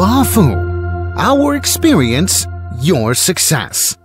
Bafu. Our experience, your success.